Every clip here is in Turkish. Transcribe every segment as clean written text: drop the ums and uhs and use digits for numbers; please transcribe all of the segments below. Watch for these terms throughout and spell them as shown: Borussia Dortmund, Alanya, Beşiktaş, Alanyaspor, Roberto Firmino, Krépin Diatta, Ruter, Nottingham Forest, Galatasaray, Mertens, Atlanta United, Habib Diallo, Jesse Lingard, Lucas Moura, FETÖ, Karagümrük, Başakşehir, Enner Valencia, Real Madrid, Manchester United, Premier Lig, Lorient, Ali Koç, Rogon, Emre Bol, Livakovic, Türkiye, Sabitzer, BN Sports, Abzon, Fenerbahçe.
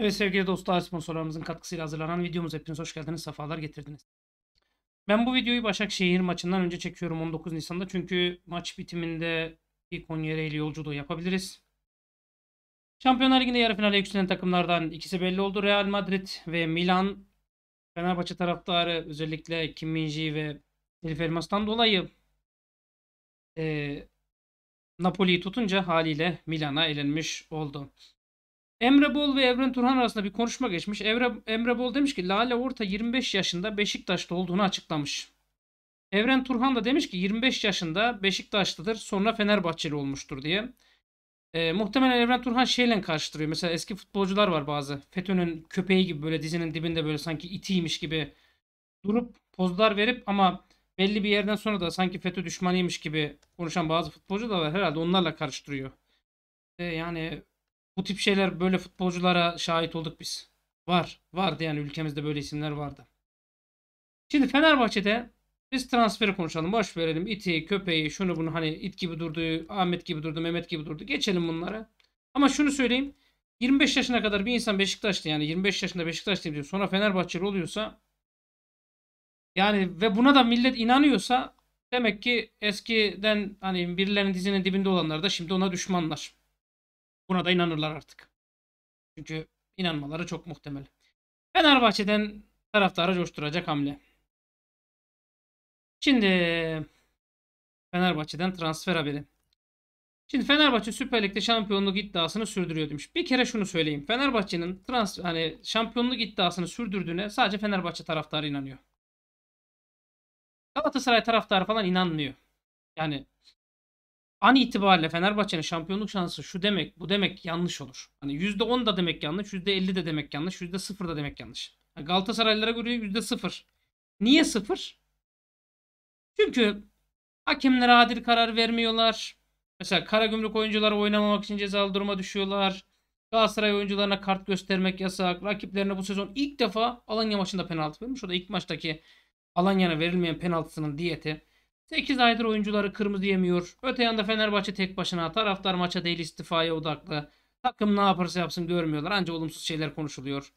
Evet sevgili dostlar, sponsorlarımızın katkısıyla hazırlanan videomuz, hepiniz hoş geldiniz, sefalar getirdiniz. Ben bu videoyu Başakşehir maçından önce çekiyorum 19 Nisan'da. Çünkü maç bitiminde Konya'ya ile yolculuğu yapabiliriz. Şampiyonlar Ligi'nde yarı finale yükselen takımlardan ikisi belli oldu. Real Madrid ve Milan. Fenerbahçe taraftarı özellikle Kim Minji ve Elif Elmas'tan dolayı Napoli'yi tutunca haliyle Milan'a elenmiş oldu. Emre Bol ve Evren Turhan arasında bir konuşma geçmiş. Emre Bol demiş ki Lale Orta 25 yaşında Beşiktaş'ta olduğunu açıklamış. Evren Turhan da demiş ki 25 yaşında Beşiktaşlıdır, sonra Fenerbahçeli olmuştur diye. Muhtemelen Evren Turhan şeyle karşılaştırıyor. Mesela eski futbolcular var bazı. FETÖ'nün köpeği gibi böyle dizinin dibinde böyle sanki itiymiş gibi durup pozlar verip ama belli bir yerden sonra da sanki FETÖ düşmanıymış gibi konuşan bazı futbolcu da var. Herhalde onlarla karıştırıyor. Yani bu tip şeyler, böyle futbolculara şahit olduk biz. Vardı yani, ülkemizde böyle isimler vardı. Şimdi Fenerbahçe'de biz transferi konuşalım. Boş verelim iti, köpeği, şunu bunu, hani it gibi durdu, Ahmet gibi durdu, Mehmet gibi durdu. Geçelim bunlara. Ama şunu söyleyeyim. 25 yaşına kadar bir insan Beşiktaş'ta, yani 25 yaşında Beşiktaş'ta diyor, sonra Fenerbahçeli oluyorsa yani ve buna da millet inanıyorsa demek ki eskiden hani birilerinin dizinin dibinde olanlar da şimdi ona düşmanlar. Buna da inanırlar artık. Çünkü inanmaları çok muhtemel. Fenerbahçe'den taraftarı coşturacak hamle. Şimdi Fenerbahçe'den transfer haberi. Şimdi Fenerbahçe Süper Lig'de şampiyonluk iddiasını sürdürüyor demiş. Bir kere şunu söyleyeyim. Fenerbahçe'nin şampiyonluk iddiasını sürdürdüğüne sadece Fenerbahçe taraftarı inanıyor. Galatasaray taraftarı falan inanmıyor. Yani an itibariyle Fenerbahçe'nin şampiyonluk şansı şu demek, bu demek yanlış olur. Hani %10 da demek yanlış, %50 de demek yanlış, %0 da demek yanlış. Yani Galatasaraylılara göre %0. Niye 0? Çünkü hakemler adil karar vermiyorlar. Mesela Karagümrük oyuncuları oynamamak için cezalı duruma düşüyorlar. Galatasaray oyuncularına kart göstermek yasak. Rakiplerine bu sezon ilk defa Alanya maçında penaltı vermiş. O da ilk maçtaki Alanya'ya verilmeyen penaltısının diyeti. 8 aydır oyuncuları kırmızı yemiyor. Öte yanda Fenerbahçe tek başına. Taraftar maça değil, istifaya odaklı. Takım ne yaparsa yapsın görmüyorlar. Anca olumsuz şeyler konuşuluyor.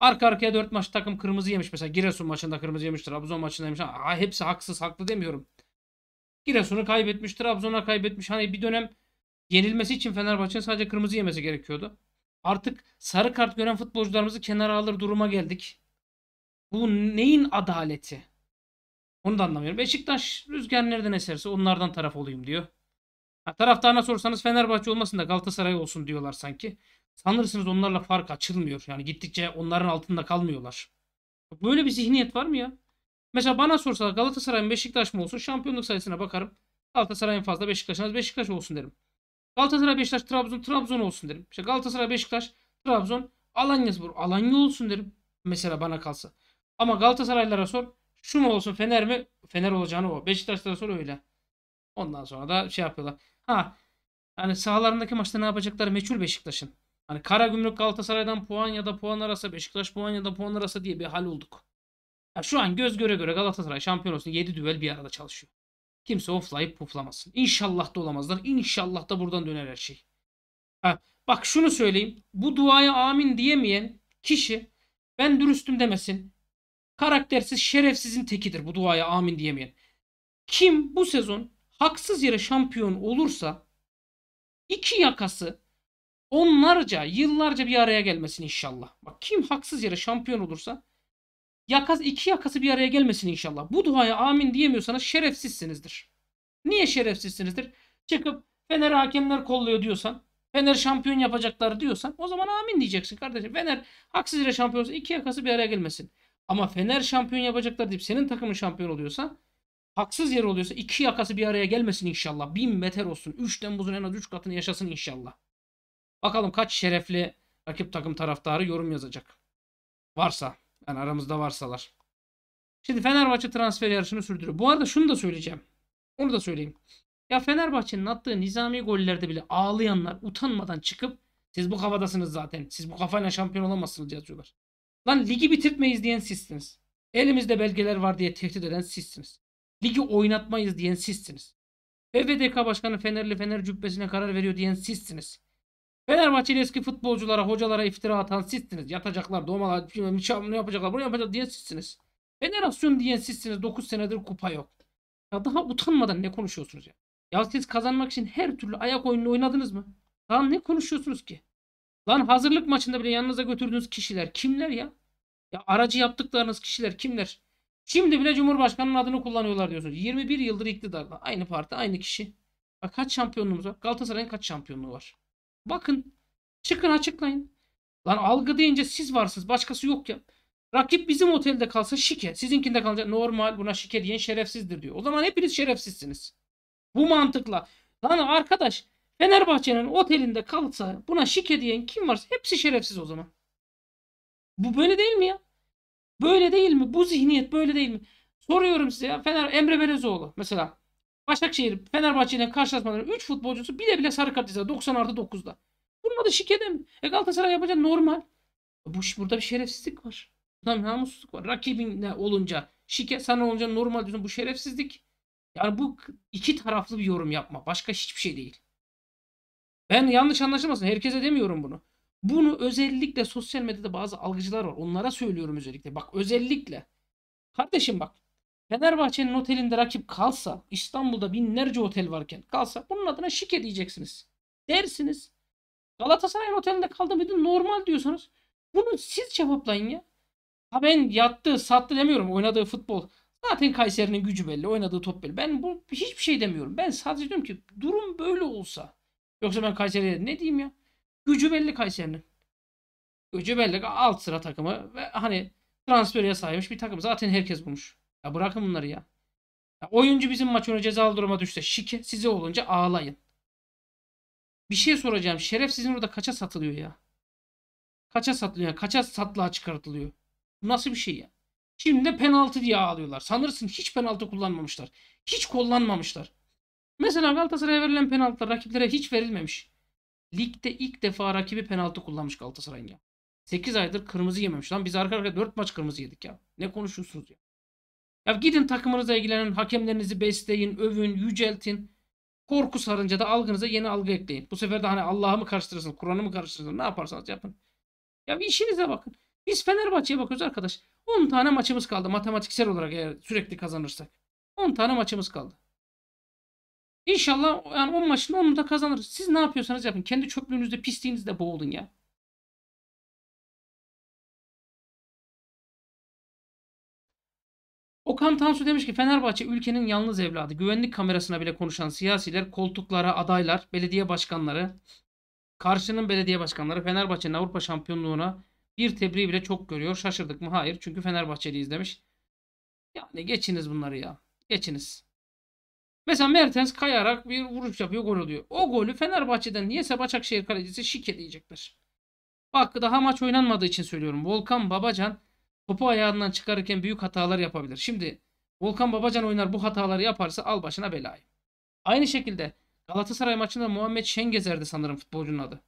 Arka arkaya 4 maç takım kırmızı yemiş. Mesela Giresun maçında kırmızı yemiş. Abzon maçında yemiş. Aa, hepsi haksız, haklı demiyorum. Giresun'u kaybetmiş. Trabzon'a kaybetmiş. Hani bir dönem yenilmesi için Fenerbahçe'nin sadece kırmızı yemesi gerekiyordu. Artık sarı kart gören futbolcularımızı kenara alır duruma geldik. Bu neyin adaleti? Onu da anlamıyorum. Beşiktaş rüzgar nereden eserse onlardan taraf olayım diyor. Ha, taraftarına sorsanız Fenerbahçe olmasın da Galatasaray olsun diyorlar sanki. Sanırsınız onlarla fark açılmıyor. Yani gittikçe onların altında kalmıyorlar. Böyle bir zihniyet var mı ya? Mesela bana sorsalar Galatasaray'ın Beşiktaş mı olsun, şampiyonluk sayısına bakarım. Galatasaray'ın fazla, Beşiktaş'ın Beşiktaş olsun derim. Galatasaray Beşiktaş Trabzon, Trabzon olsun derim. İşte Galatasaray Beşiktaş Trabzon Alanyaspor, Alanya olsun derim. Mesela bana kalsa. Ama Galatasaraylılara sor, şu mu olsun Fener mi? Fener olacağını o. Beşiktaş'ta sonra öyle. Ondan sonra da şey yapıyorlar. Ha, yani sahalarındaki maçta ne yapacakları meçhul Beşiktaş'ın. Hani Karagümrük Galatasaray'dan puan ya da puan arasa, Beşiktaş puan ya da puan arasa diye bir hal olduk. Ya şu an göz göre göre Galatasaray şampiyon olsun, 7 düel bir arada çalışıyor. Kimse oflayıp puflamasın. İnşallah da olamazlar. İnşallah da buradan döner her şey. Ha, bak şunu söyleyeyim. Bu duaya amin diyemeyen kişi ben dürüstüm demesin. Karaktersiz, şerefsizin tekidir bu duaya amin diyemeyen. Kim bu sezon haksız yere şampiyon olursa iki yakası onlarca, yıllarca bir araya gelmesin inşallah. Bak kim haksız yere şampiyon olursa iki yakası bir araya gelmesin inşallah. Bu duaya amin diyemiyorsanız şerefsizsinizdir. Niye şerefsizsinizdir? Çıkıp Fener hakemler kolluyor diyorsan, Fener şampiyon yapacaklar diyorsan o zaman amin diyeceksin kardeşim. Fener haksız yere şampiyon olursa iki yakası bir araya gelmesin. Ama Fener şampiyon yapacaklar deyip senin takımın şampiyon oluyorsa, haksız yer oluyorsa iki yakası bir araya gelmesin inşallah. 1000 meter olsun. 3 Temmuz'un en az 3 katını yaşasın inşallah. Bakalım kaç şerefli rakip takım taraftarı yorum yazacak. Varsa. Yani aramızda varsalar. Şimdi Fenerbahçe transfer yarışını sürdürüyor. Bu arada şunu da söyleyeceğim. Onu da söyleyeyim. Ya Fenerbahçe'nin attığı nizami gollerde bile ağlayanlar utanmadan çıkıp siz bu kafadasınız zaten, siz bu kafayla şampiyon olamazsınız yazıyorlar. Lan ligi bitirtmeyiz diyen sizsiniz. Elimizde belgeler var diye tehdit eden sizsiniz. Ligi oynatmayız diyen sizsiniz. FVDK başkanı Fenerli Fener cübbesine karar veriyor diyen sizsiniz. Fenerbahçeli eski futbolculara, hocalara iftira atan sizsiniz. Yatacaklar, domalar, ne yapacaklar, bunu yapacaklar diyen sizsiniz. Federasyon diyen sizsiniz. 9 senedir kupa yok. Ya daha utanmadan ne konuşuyorsunuz ya? Ya siz kazanmak için her türlü ayak oyununu oynadınız mı? Lan ne konuşuyorsunuz ki? Lan hazırlık maçında bile yanınıza götürdüğünüz kişiler kimler ya? Ya aracı yaptıklarınız kişiler kimler? Şimdi bile Cumhurbaşkanı'nın adını kullanıyorlar diyorsunuz. 21 yıldır iktidarda. Aynı parti, aynı kişi. Bak kaç şampiyonluğumuz var? Galatasaray'ın kaç şampiyonluğu var? Bakın. Çıkın açıklayın. Lan algı deyince siz varsınız. Başkası yok ya. Rakip bizim otelde kalsa şike. Sizinkinde kalacak. Normal, buna şike diyen şerefsizdir diyor. O zaman hepiniz şerefsizsiniz. Bu mantıkla. Lan arkadaş, Fenerbahçe'nin otelinde kalsa buna şike diyen kim varsa hepsi şerefsiz o zaman. Bu böyle değil mi ya? Böyle değil mi? Bu zihniyet böyle değil mi? Soruyorum size ya. Emre Belezoğlu mesela. Başakşehir Fenerbahçe'yle karşılaşmaların 3 futbolcusu bile sarı kart izledi 90+9'da. Bunun adı şike de mi? Galatasaray yapacak normal. Burada bir şerefsizlik var. Burada namussuzluk var. Rakibinle olunca şike, sana olunca normal diyorsun. Bu şerefsizlik. Yani bu iki taraflı bir yorum yapma. Başka hiçbir şey değil. Ben yanlış anlaşılmasın. Herkese demiyorum bunu. Bunu özellikle sosyal medyada bazı algıcılar var. Onlara söylüyorum özellikle. Bak özellikle. Kardeşim bak. Fenerbahçe'nin otelinde rakip kalsa, İstanbul'da binlerce otel varken kalsa, bunun adına şike diyeceksiniz. Dersiniz. Galatasaray'ın otelinde kaldı mıydı normal diyorsanız, bunu siz cevaplayın ya. Ha ben yattı, sattı demiyorum. Oynadığı futbol. Zaten Kayseri'nin gücü belli. Oynadığı top belli. Ben bu hiçbir şey demiyorum. Ben sadece diyorum ki durum böyle olsa. Yoksa ben Kayseri'ye ne diyeyim ya? Gücü belli Kayseri'nin. Gücü belli. Alt sıra takımı. Ve hani transferiye saymış bir takım. Zaten herkes bulmuş. Ya bırakın bunları ya. Ya oyuncu bizim maç önce cezalı duruma düşse şike. Size olunca ağlayın. Bir şey soracağım. Şeref sizin orada kaça satılıyor ya? Kaça satılıyor? Kaça satlığa çıkartılıyor? Bu nasıl bir şey ya? Şimdi de penaltı diye ağlıyorlar. Sanırsın hiç penaltı kullanmamışlar. Hiç kullanmamışlar. Mesela Galatasaray'a verilen penaltılar rakiplere hiç verilmemiş. Ligde ilk defa rakibi penaltı kullanmış Galatasaray'ın ya. 8 aydır kırmızı yememiş lan. Biz arka arkaya 4 maç kırmızı yedik ya. Ne konuşuyorsunuz ya? Ya gidin takımınıza ilgilenin, hakemlerinizi besleyin, övün, yüceltin. Korku sarınca da algınıza yeni algı ekleyin. Bu sefer de hani Allah'ı mı karıştırırsınız, Kur'an'ı mı karıştırırsınız, ne yaparsanız yapın. Ya bir işinize bakın. Biz Fenerbahçe'ye bakıyoruz arkadaş. 10 tane maçımız kaldı matematiksel olarak eğer sürekli kazanırsak. 10 tane maçımız kaldı. İnşallah yani 10 maçın 10'unu da kazanırız. Siz ne yapıyorsanız yapın. Kendi çöplüğünüzde, pisliğinizde boğulun ya. Okan Tansu demiş ki Fenerbahçe ülkenin yalnız evladı. Güvenlik kamerasına bile konuşan siyasiler, koltuklara adaylar, belediye başkanları, karşının belediye başkanları Fenerbahçe'nin Avrupa şampiyonluğuna bir tebriği bile çok görüyor. Şaşırdık mı? Hayır. Çünkü Fenerbahçeliyiz demiş. Yani geçiniz bunları ya. Geçiniz. Mesela Mertens kayarak bir vuruş yapıyor. Gol oluyor. O golü Fenerbahçe'den niyeyse Başakşehir kalecisi şike diyecekler. Bak daha maç oynanmadığı için söylüyorum. Volkan Babacan topu ayağından çıkarırken büyük hatalar yapabilir. Şimdi Volkan Babacan oynar bu hataları yaparsa al başına belayı. Aynı şekilde Galatasaray maçında Muhammed Şengezer'di sanırım futbolcunun adı.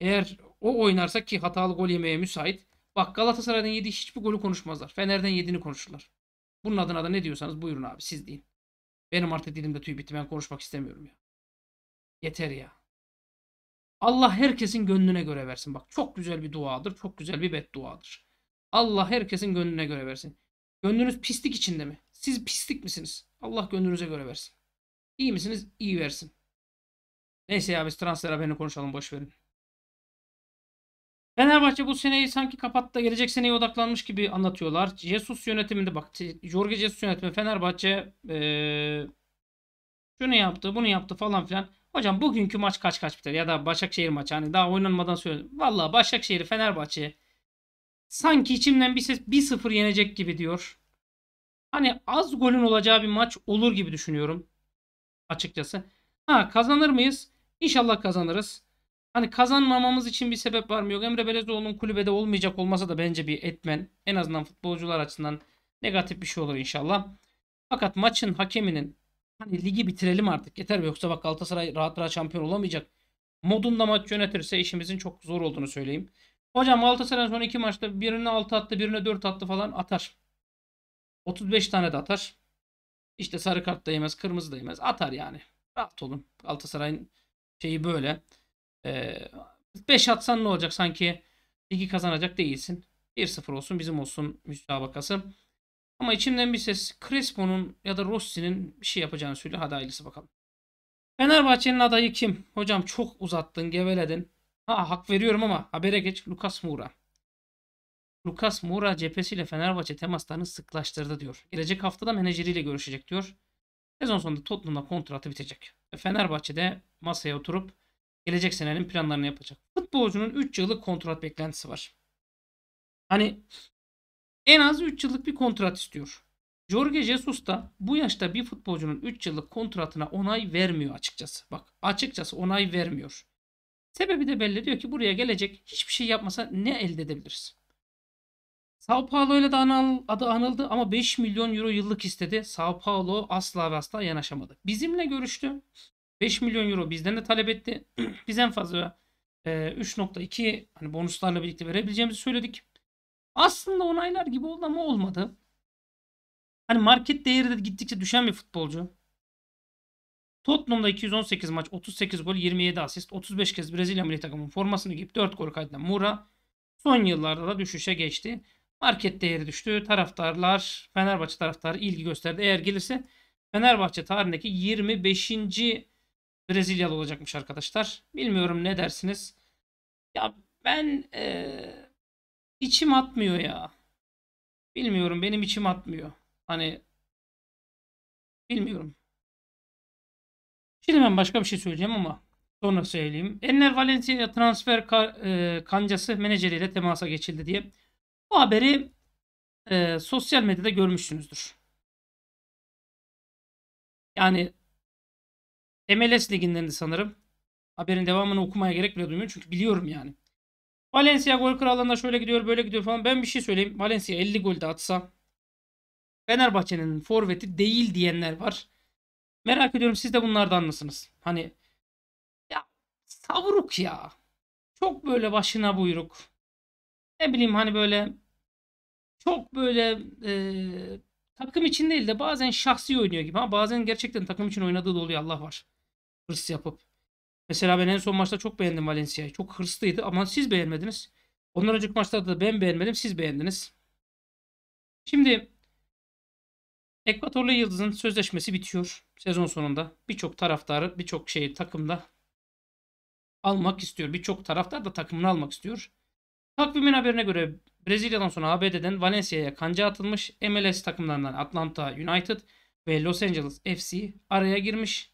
Eğer o oynarsa ki hatalı gol yemeye müsait. Bak Galatasaray'dan yediği hiçbir golü konuşmazlar. Fener'den yediğini konuşurlar. Bunun adına da ne diyorsanız buyurun abi siz deyin. Benim artık dilimde tüy bitti. Ben konuşmak istemiyorum ya. Yeter ya. Allah herkesin gönlüne göre versin. Bak çok güzel bir duadır. Çok güzel bir bedduadır. Allah herkesin gönlüne göre versin. Gönlünüz pislik içinde mi? Siz pislik misiniz? Allah gönlünüze göre versin. İyi misiniz? İyi versin. Neyse ya biz transfer haberini konuşalım. Boşverin. Fenerbahçe bu seneyi sanki kapattı da gelecek seneye odaklanmış gibi anlatıyorlar. Jesus yönetiminde bak Jorge Jesus yönetimi Fenerbahçe şunu yaptı bunu yaptı falan filan. Hocam bugünkü maç kaç biter ya da Başakşehir maçı hani daha oynanmadan söylüyorum. Valla Başakşehir Fenerbahçe sanki içimden bir ses 1-0 yenecek gibi diyor. Hani az golün olacağı bir maç olur gibi düşünüyorum açıkçası. Ha kazanır mıyız? İnşallah kazanırız. Hani kazanmamamız için bir sebep var mı yok? Emre Belezoğlu'nun kulübede olmayacak olması da bence bir etmen. En azından futbolcular açısından negatif bir şey olur inşallah. Fakat maçın hakeminin hani ligi bitirelim artık yeter mi? Yoksa bak Galatasaray rahat rahat şampiyon olamayacak. Modunda maç yönetirse işimizin çok zor olduğunu söyleyeyim. Hocam Galatasaray'ın son 2 maçta birine 6 attı birine 4 attı falan atar. 35 tane de atar. İşte sarı kart da yemez kırmızı da yemez atar yani. Rahat olun Galatasaray'ın şeyi böyle. 5 atsan ne olacak sanki? Ligi kazanacak değilsin. 1-0 olsun bizim olsun müsabakası. Ama içimden bir ses Crespo'nun ya da Rossi'nin bir şey yapacağını söylüyor. Hadi hayırlısı bakalım. Fenerbahçe'nin adayı kim? Hocam çok uzattın, geveledin. Ha, hak veriyorum ama habere geç. Lucas Moura. Lucas Moura cephesiyle Fenerbahçe temaslarını sıklaştırdı diyor. Gelecek haftada menajeriyle görüşecek diyor. Sezon sonunda Tottenham'la kontratı bitecek. Fenerbahçe'de masaya oturup gelecek senenin planlarını yapacak. Futbolcunun 3 yıllık kontrat beklentisi var. Hani en az 3 yıllık bir kontrat istiyor. Jorge Jesus da bu yaşta bir futbolcunun 3 yıllık kontratına onay vermiyor açıkçası. Bak açıkçası onay vermiyor. Sebebi de belli, diyor ki buraya gelecek, hiçbir şey yapmasa ne elde edebiliriz? Sao Paulo ile de adı anıldı ama 5 milyon euro yıllık istedi. Sao Paulo asla ve asla yanaşamadı. Bizimle görüştü. 5 milyon euro bizden de talep etti. Biz en fazla 3.2 hani bonuslarla birlikte verebileceğimizi söyledik. Aslında onaylar gibi oldu ama olmadı. Hani market değeri de gittikçe düşen bir futbolcu. Tottenham'da 218 maç, 38 gol, 27 asist, 35 kez Brezilya milli takımının formasını giyip 4 gol kaydeden Moura son yıllarda da düşüşe geçti. Market değeri düştü. Taraftarlar, Fenerbahçe taraftarı ilgi gösterdi. Eğer gelirse Fenerbahçe tarihindeki 25. Brezilyalı olacakmış arkadaşlar. Bilmiyorum, ne dersiniz? Ya ben içim atmıyor ya. Bilmiyorum, benim içim atmıyor. Hani bilmiyorum. Şimdi ben başka bir şey söyleyeceğim ama sonra söyleyeyim. Enner Valencia transfer kancası menajeriyle temasa geçildi diye. Bu haberi sosyal medyada görmüşsünüzdür. Yani MLS ligindendi sanırım. Haberin devamını okumaya gerek bile duymuyorum. Çünkü biliyorum yani. Valencia gol krallığında şöyle gidiyor böyle gidiyor falan. Ben bir şey söyleyeyim. Valencia 50 gol de atsa Fenerbahçe'nin forveti değil diyenler var. Merak ediyorum siz de bunlardan mısınız? Hani ya savruk ya. Çok böyle başına buyruk. Ne bileyim hani böyle çok böyle takım için değil de bazen şahsi oynuyor gibi. Ha, bazen gerçekten takım için oynadığı da oluyor, Allah var. Hırs yapıp. Mesela ben en son maçta çok beğendim Valencia'yı. Çok hırslıydı ama siz beğenmediniz. Ondan önceki maçlarda da ben beğenmedim, siz beğendiniz. Şimdi Ekvatorlu Yıldız'ın sözleşmesi bitiyor sezon sonunda. Birçok taraftarı birçok şeyi takımda almak istiyor. Birçok taraftar da takımını almak istiyor. Takvimin haberine göre Brezilya'dan sonra ABD'den Valencia'ya kanca atılmış. MLS takımlarından Atlanta United ve Los Angeles FC araya girmiş.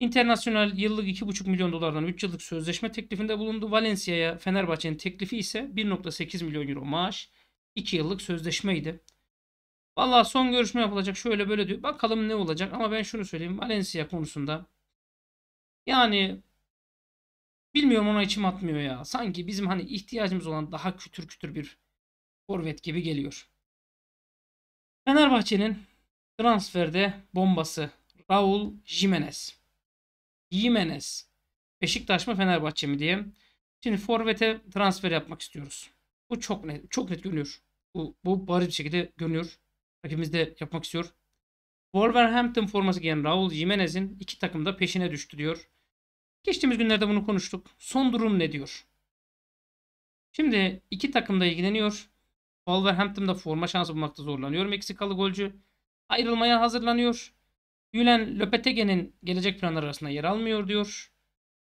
İnternasyonel yıllık 2,5 milyon dolardan 3 yıllık sözleşme teklifinde bulundu. Valencia'ya Fenerbahçe'nin teklifi ise 1,8 milyon euro maaş, 2 yıllık sözleşmeydi. Valla son görüşme yapılacak şöyle böyle diyor. Bakalım ne olacak ama ben şunu söyleyeyim. Valencia konusunda yani bilmiyorum, ona içim atmıyor ya. Sanki bizim hani ihtiyacımız olan daha kütür kütür bir forvet gibi geliyor. Fenerbahçe'nin transferde bombası Raul Jimenez. Jimenez. Beşiktaş mı Fenerbahçe mi diye. Şimdi forvete transfer yapmak istiyoruz. Bu çok net görünüyor. Bu bariz bir şekilde görünüyor. Rakibimiz de yapmak istiyor. Wolverhampton forması giyen Raul Jimenez'in iki takım da peşine düştü diyor. Geçtiğimiz günlerde bunu konuştuk. Son durum ne diyor? Şimdi iki takım da ilgileniyor. Wolverhampton'da forma şansı bulmakta zorlanıyor. Meksikalı golcü ayrılmaya hazırlanıyor. Julen Lopetegui'nin gelecek planlar arasında yer almıyor diyor.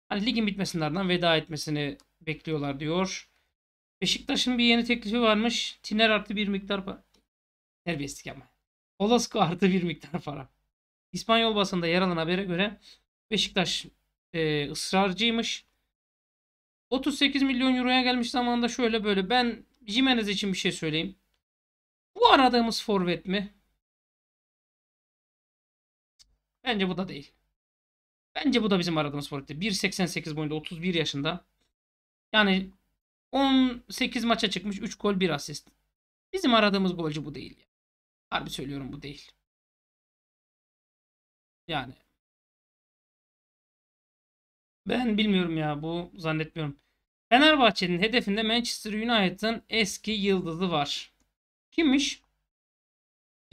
Hani ligin bitmesinlerden veda etmesini bekliyorlar diyor. Beşiktaş'ın bir yeni teklifi varmış. Tiner artı bir miktar para. Terbiyesizlik yapma. Olasco artı bir miktar para. İspanyol basında yer alan habere göre Beşiktaş ısrarcıymış. 38 milyon euroya gelmiş zamanında şöyle böyle. Ben Jimenez için bir şey söyleyeyim. Bu aradığımız forvet mi? Bence bu da değil. Bence bu da bizim aradığımız forvet değil. 1.88 boyunda, 31 yaşında. Yani 18 maça çıkmış, 3 gol 1 asist. Bizim aradığımız golcü bu değil. Harbi söylüyorum, bu değil. Yani ben bilmiyorum ya, bu zannetmiyorum. Fenerbahçe'nin hedefinde Manchester United'ın eski yıldızı var. Kimmiş?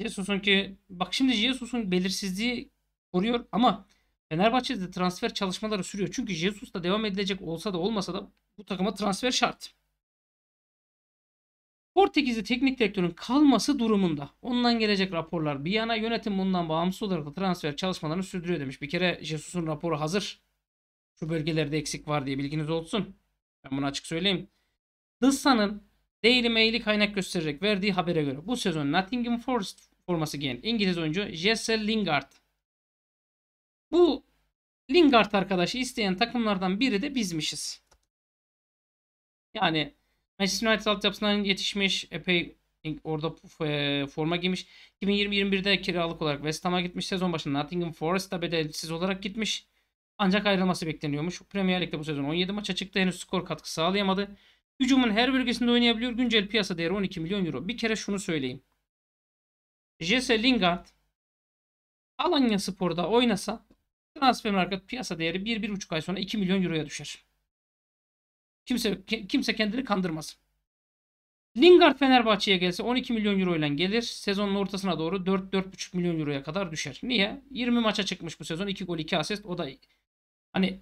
Jesus'un ki bak şimdi Jesus'un belirsizliği koruyor ama Fenerbahçe'de transfer çalışmaları sürüyor. Çünkü Jesus da devam edilecek olsa da olmasa da bu takıma transfer şart. Portekizli teknik direktörün kalması durumunda ondan gelecek raporlar bir yana, yönetim bundan bağımsız olarak da transfer çalışmalarını sürdürüyor demiş. Bir kere Jesus'un raporu hazır. Şu bölgelerde eksik var diye bilginiz olsun. Ben bunu açık söyleyeyim. The Sun'ın Daily Mail'i kaynak göstererek verdiği habere göre bu sezon Nottingham Forest forması giyen İngiliz oyuncu Jesse Lingard. Bu Lingard arkadaşı isteyen takımlardan biri de bizmişiz. Yani Manchester United altyapısından yetişmiş, epey orada forma giymiş. 2020-21'de kiralık olarak West Ham'a gitmiş. Sezon başında Nottingham Forest'a bedelsiz olarak gitmiş. Ancak ayrılması bekleniyormuş. Premier Lig'de bu sezon 17 maça çıktı. Henüz skor katkı sağlayamadı. Hücumun her bölgesinde oynayabiliyor. Güncel piyasa değeri 12 milyon euro. Bir kere şunu söyleyeyim. Jesse Lingard Alanya Spor'da oynasa transfermarkt piyasa değeri 1-1,5 ay sonra 2 milyon euroya düşer. Kimse kendini kandırmaz. Lingard Fenerbahçe'ye gelse 12 milyon euro ile gelir. Sezonun ortasına doğru 4-4,5 milyon euroya kadar düşer. Niye? 20 maça çıkmış bu sezon. 2 gol 2 asist. O da hani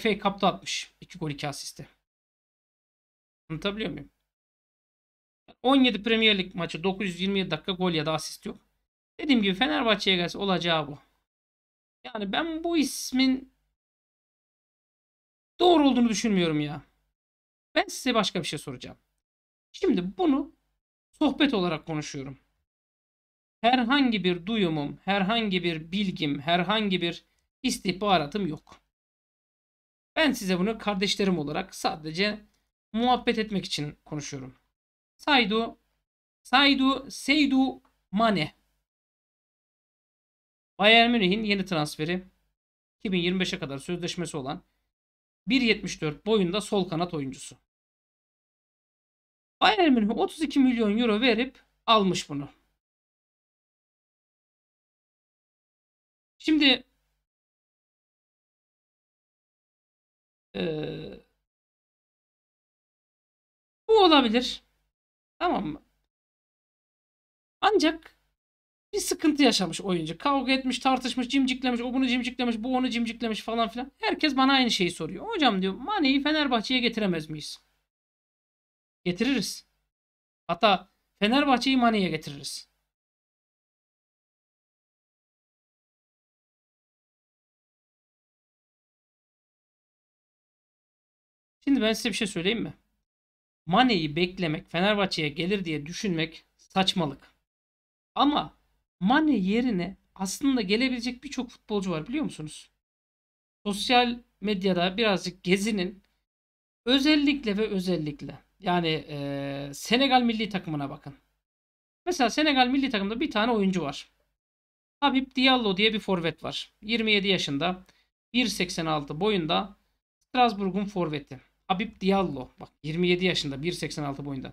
FA Cup'ta atmış. 2 gol 2 asiste. Anlatabiliyor muyum? 17 Premier Lig maçı 927 dakika gol ya da asist yok. Dediğim gibi Fenerbahçe'ye gelse olacağı bu. Yani ben bu ismin doğru olduğunu düşünmüyorum ya. Ben size başka bir şey soracağım. Şimdi bunu sohbet olarak konuşuyorum. Herhangi bir duyumum, herhangi bir bilgim, herhangi bir istihbaratım yok. Ben size bunu kardeşlerim olarak sadece muhabbet etmek için konuşuyorum. Sadio Mané. Bayern Münih'in yeni transferi, 2025'e kadar sözleşmesi olan 1.74 boyunda sol kanat oyuncusu. Bayern Münih'e 32 milyon euro verip almış bunu. Şimdi bu olabilir. Tamam mı? Ancak bir sıkıntı yaşamış oyuncu. Kavga etmiş, tartışmış, cimciklemiş, o bunu cimciklemiş, bu onu cimciklemiş falan filan. Herkes bana aynı şeyi soruyor. Hocam diyor, Mane'yi Fenerbahçe'ye getiremez miyiz? Getiririz. Hatta Fenerbahçe'yi Mane'ye getiririz. Şimdi ben size bir şey söyleyeyim mi? Mane'yi beklemek, Fenerbahçe'ye gelir diye düşünmek saçmalık. Ama Mane yerine aslında gelebilecek birçok futbolcu var, biliyor musunuz? Sosyal medyada birazcık gezinin, özellikle yani Senegal milli takımına bakın. Mesela Senegal milli takımda bir tane oyuncu var. Habib Diallo diye bir forvet var. 27 yaşında, 1.86 boyunda, Strasbourg'un forveti. Habib Diallo. Bak 27 yaşında, 1.86 boyunda.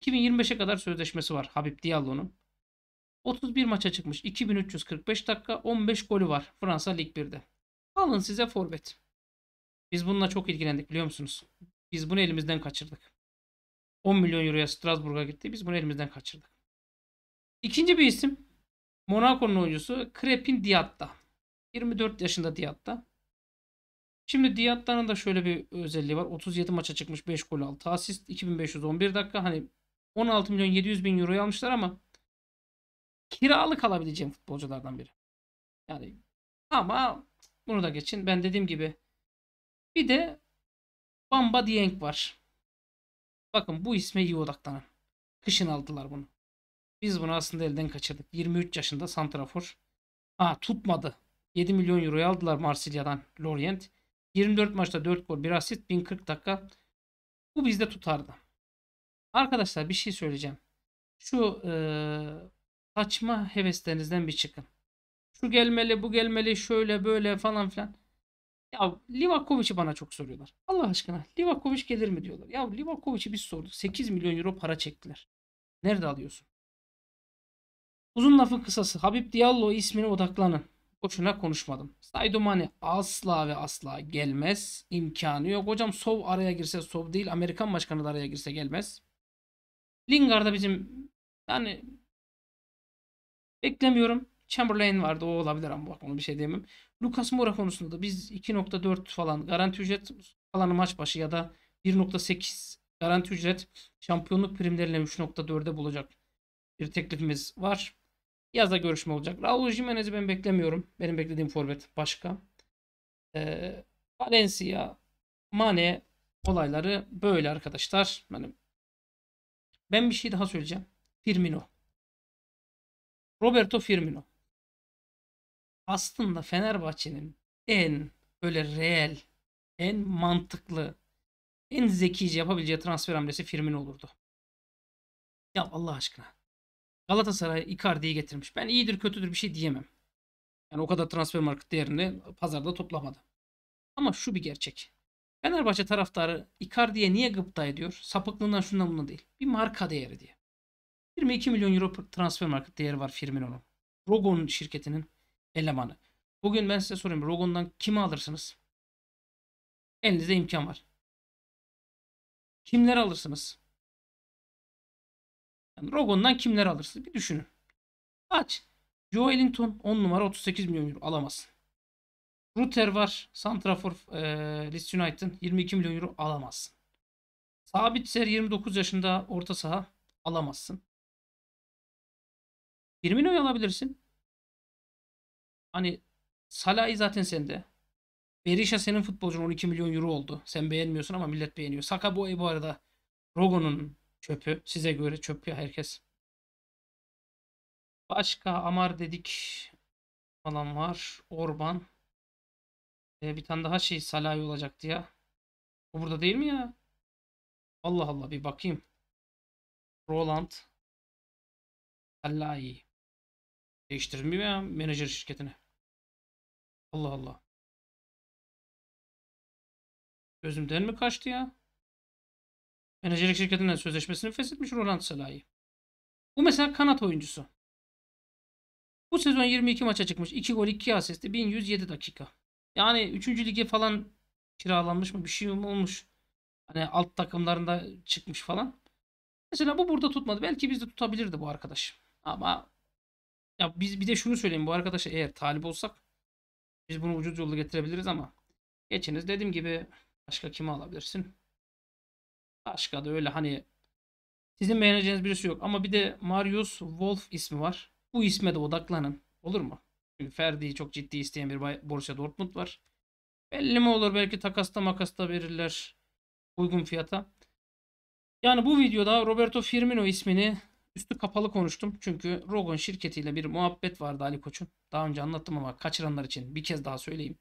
2025'e kadar sözleşmesi var Habib Diallo'nun. 31 maça çıkmış. 2345 dakika, 15 golü var Fransa Lig 1'de. Alın size forvet. Biz bununla çok ilgilendik, biliyor musunuz? Biz bunu elimizden kaçırdık. 10 milyon euroya Strasbourg'a gitti. Biz bunu elimizden kaçırdık. İkinci bir isim. Monaco'nun oyuncusu Krépin Diatta. 24 yaşında Diatta. Şimdi Diatta'nın da şöyle bir özelliği var. 37 maça çıkmış, 5 gol 6 asist, 2511 dakika. Hani 16 milyon 700 bin euroya almışlar ama kiralık alabileceğim futbolculardan biri. Yani ama bunu da geçin. Ben dediğim gibi bir de Bamba Dieng var. Bakın bu isme iyi odaklanın. Kışın aldılar bunu. Biz bunu aslında elden kaçırdık. 23 yaşında santrafor. Ha, tutmadı. 7 milyon euroya aldılar Marsilya'dan Lorient. 24 maçta 4 gol 1 asist 1040 dakika. Bu bizde tutardı. Arkadaşlar bir şey söyleyeceğim. Şu saçma heveslerinizden bir çıkın. Şu gelmeli, bu gelmeli, şöyle böyle falan filan. Ya Livakovic'i bana çok soruyorlar. Allah aşkına Livakovic gelir mi diyorlar. Ya Livakovic'i biz sorduk. 8 milyon euro para çektiler. Nerede alıyorsun? Uzun lafın kısası. Habib Diallo ismine odaklanın. Boşuna konuşmadım. Sadio Mané asla ve asla gelmez. İmkanı yok. Hocam Sov araya girse, Sov değil Amerikan başkanı da araya girse gelmez. Lingard'a bizim yani beklemiyorum. Chamberlain vardı, o olabilir ama bak onu bir şey diyemem. Lucas Moura konusunda biz 2.4 falan garanti ücret falan maç başı ya da 1.8 garanti ücret şampiyonluk primleriyle 3.4'e bulacak bir teklifimiz var. Yazda görüşme olacak. Raul Jimenez'i ben beklemiyorum. Benim beklediğim forvet başka. Valencia, Mane olayları böyle arkadaşlar. Yani ben bir şey daha söyleyeceğim. Firmino. Roberto Firmino. Aslında Fenerbahçe'nin en böyle reel, en mantıklı, en zekice yapabileceği transfer hamlesi Firmino olurdu. Ya Allah aşkına. Galatasaray Icardi'yi getirmiş. Ben iyidir kötüdür bir şey diyemem. Yani o kadar Transfermarkt değerini pazarda toplamadı. Ama şu bir gerçek. Fenerbahçe taraftarı Icardi'ye niye gıpta ediyor? Sapıklığından şundan bundan değil. Bir marka değeri diye. 22 milyon euro Transfermarkt değeri var Firmino'nun. Rogon şirketinin elemanı. Bugün ben size sorayım. Rogon'dan kimi alırsınız? Elinizde imkan var. Kimleri alırsınız? Yani Rogon'dan kimleri alırsınız? Bir düşünün. Aç. Joe Ellington 10 numara 38 milyon euro alamazsın. Ruter var. Santrafor Leeds United'ın 22 milyon euro alamazsın. Sabitzer 29 yaşında orta saha alamazsın. Firmino'yu alabilirsin. Hani Salah'ı zaten sende. Berisha senin futbolcun 12 milyon euro oldu. Sen beğenmiyorsun ama millet beğeniyor. Saka bu arada Rogon'un çöpü. Size göre çöpü herkes. Başka Amar dedik falan var. Orban. Bir tane daha şey Salah'ı olacaktı ya. O burada değil mi ya? Allah Allah bir bakayım. Roland. Salah'ı. Değiştirmiyor ya menajer şirketine. Allah Allah. Gözümden mi kaçtı ya? Menajerlik şirketinden sözleşmesini feshetmiş Roland Salah'ı. Bu mesela kanat oyuncusu. Bu sezon 22 maça çıkmış. 2 gol 2 asistli 1107 dakika. Yani 3. lige falan kiralanmış mı? Bir şey mi olmuş? Hani alt takımlarında çıkmış falan. Mesela bu burada tutmadı. Belki biz de tutabilirdi bu arkadaş. Ama ya biz bir de şunu söyleyeyim. Bu arkadaşa eğer talip olsak biz bunu ucuz yolda getirebiliriz ama geçiniz dediğim gibi başka kimi alabilirsin? Başka da öyle hani sizin beğeneceğiniz birisi yok. Ama bir de Marius Wolf ismi var. Bu isme de odaklanın. Olur mu? Çünkü Ferdi'yi çok ciddi isteyen bir Borussia Dortmund var. Belli mi olur? Belki takasta makasta verirler uygun fiyata. Yani bu videoda Roberto Firmino ismini üstü kapalı konuştum. Çünkü Rogon şirketiyle bir muhabbet vardı Ali Koç'un. Daha önce anlattım ama kaçıranlar için bir kez daha söyleyeyim.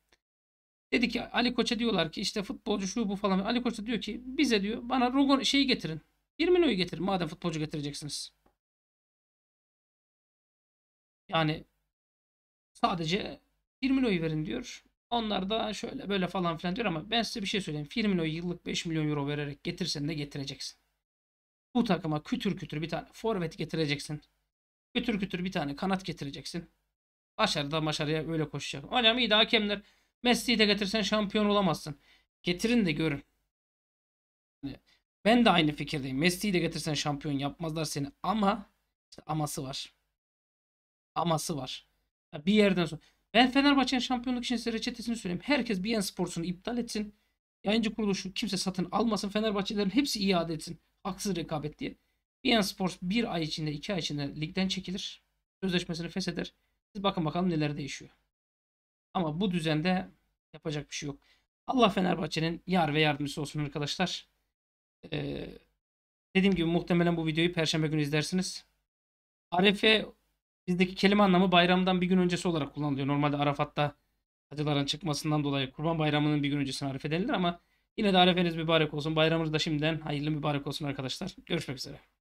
Dedi ki Ali Koç'a diyorlar ki işte futbolcu şu bu falan. Ali Koç da diyor ki bize diyor bana Rogon şeyi getirin. Firmino'yu getirin madem futbolcu getireceksiniz. Yani sadece Firmino'yu verin diyor. Onlar da şöyle böyle falan filan diyor ama ben size bir şey söyleyeyim. Firmino'yu yıllık 5 milyon euro vererek getirsen de getireceksin. Bu takıma kütür kütür bir tane forvet getireceksin. Kütür kütür bir tane kanat getireceksin. Başarıda başarıya öyle koşacak. Hocam iyi de hakemler Messi'yi de getirsen şampiyon olamazsın. Getirin de görün. Ben de aynı fikirdeyim. Messi'yi de getirsen şampiyon yapmazlar seni. Ama işte aması var. Aması var. Bir yerden sonra. Ben Fenerbahçe'nin şampiyonluk için size reçetesini söyleyeyim. Herkes BN Sports'unu iptal etsin. Yayıncı kuruluşu kimse satın almasın. Fenerbahçelerin hepsi iade etsin. Haksız rekabet diye. BN Sports bir ay içinde 2 ay içinde ligden çekilir. Sözleşmesini fesheder. Siz bakın bakalım neler değişiyor. Ama bu düzende yapacak bir şey yok. Allah Fenerbahçe'nin yar ve yardımcısı olsun arkadaşlar. Dediğim gibi muhtemelen bu videoyu perşembe günü izlersiniz. Arefe bizdeki kelime anlamı bayramdan bir gün öncesi olarak kullanılıyor. Normalde Arafat'ta hacıların çıkmasından dolayı Kurban Bayramı'nın bir gün öncesine Arefe denilir ama yine de Arefeniz mübarek olsun. Bayramınız da şimdiden hayırlı mübarek olsun arkadaşlar. Görüşmek üzere.